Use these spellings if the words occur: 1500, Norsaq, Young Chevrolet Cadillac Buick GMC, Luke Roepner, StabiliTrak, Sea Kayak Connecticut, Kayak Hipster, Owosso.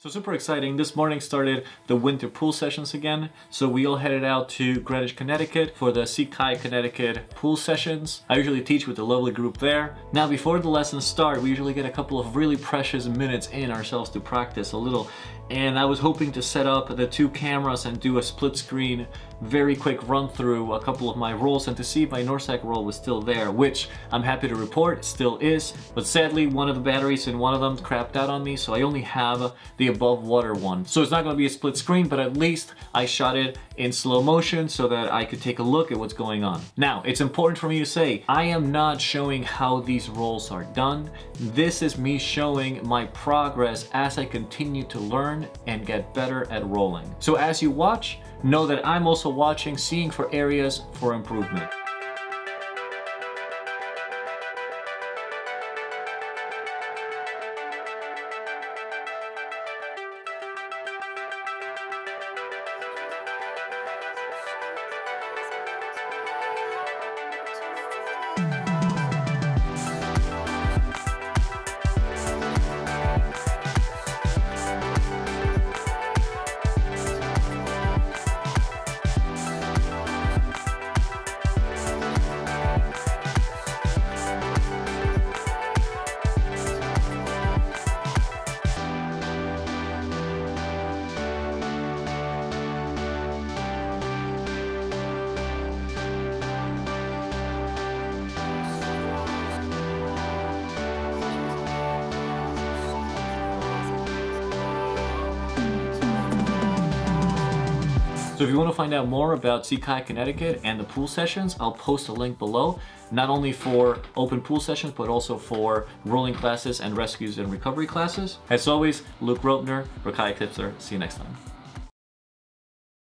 So super exciting, this morning started the winter pool sessions again. So we all headed out to Greenwich, Connecticut for the Sea Kayak Connecticut pool sessions. I usually teach with a lovely group there. Now before the lessons start, we usually get a couple of really precious minutes in ourselves to practice a little. And I was hoping to set up the two cameras and do a split screen, very quick run through a couple of my rolls and to see if my Norsaq roll was still there, which I'm happy to report still is. But sadly, one of the batteries in one of them crapped out on me, so I only have the above water one. So it's not going to be a split screen, but at least I shot it in slow motion so that I could take a look at what's going on. Now, it's important for me to say, I am not showing how these rolls are done. This is me showing my progress as I continue to learn and get better at rolling. So as you watch, know that I'm also watching, seeing for areas for improvement. So if you want to find out more about Sea Kayak Connecticut and the pool sessions, I'll post a link below, not only for open pool sessions, but also for rolling classes and rescues and recovery classes. As always, Luke Roepner for Kayak Hipster. See you next time.